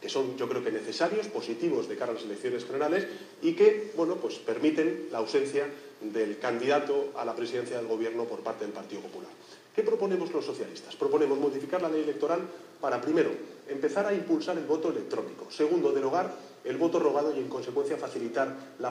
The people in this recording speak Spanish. que son, yo creo que necesarios, positivos de cara a las elecciones generales y que, bueno, pues permiten la ausencia del candidato a la presidencia del gobierno por parte del Partido Popular. ¿Qué proponemos los socialistas? Proponemos modificar la ley electoral para, primero, empezar a impulsar el voto electrónico, segundo, derogar el voto rogado y, en consecuencia, facilitar la